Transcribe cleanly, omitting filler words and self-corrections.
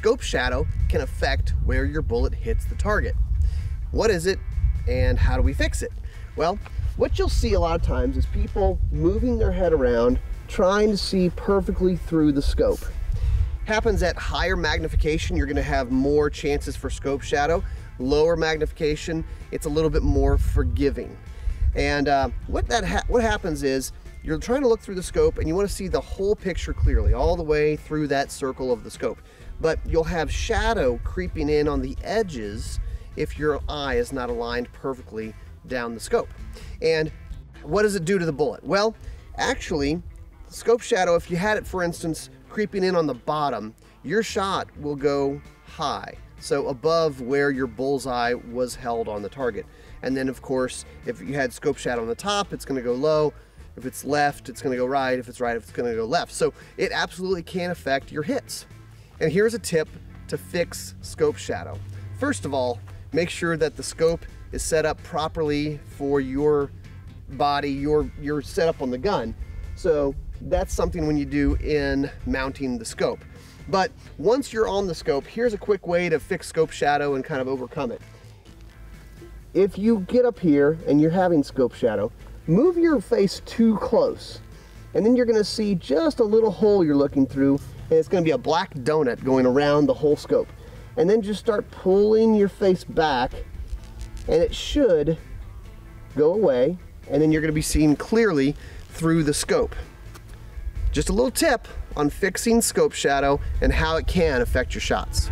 scope shadow can affect where your bullet hits the target. What is it and how do we fix it? Well, what you'll see a lot of times is people moving their head around trying to see perfectly through the scope. Happens at higher magnification, you're going to have more chances for scope shadow. Lower magnification, it's a little bit more forgiving. And what happens is you're trying to look through the scope and you want to see the whole picture clearly, all the way through that circle of the scope. But you'll have shadow creeping in on the edges if your eye is not aligned perfectly down the scope. And what does it do to the bullet? Well, actually, scope shadow, if you had it, for instance, creeping in on the bottom, your shot will go high, so above where your bullseye was held on the target. And then, of course, if you had scope shadow on the top, it's going to go low. If it's left, it's going to go right. If it's right, it's going to go left. So it absolutely can affect your hits. And here's a tip to fix scope shadow. First of all, make sure that the scope is set up properly for your body, your setup on the gun. So that's something when you do in mounting the scope. But once you're on the scope, here's a quick way to fix scope shadow and kind of overcome it. If you get up here and you're having scope shadow, move your face too close. And then you're going to see just a little hole you're looking through, and it's going to be a black donut going around the whole scope. And then just start pulling your face back, and it should go away, and then you're going to be seeing clearly through the scope. Just a little tip on fixing scope shadow and how it can affect your shots.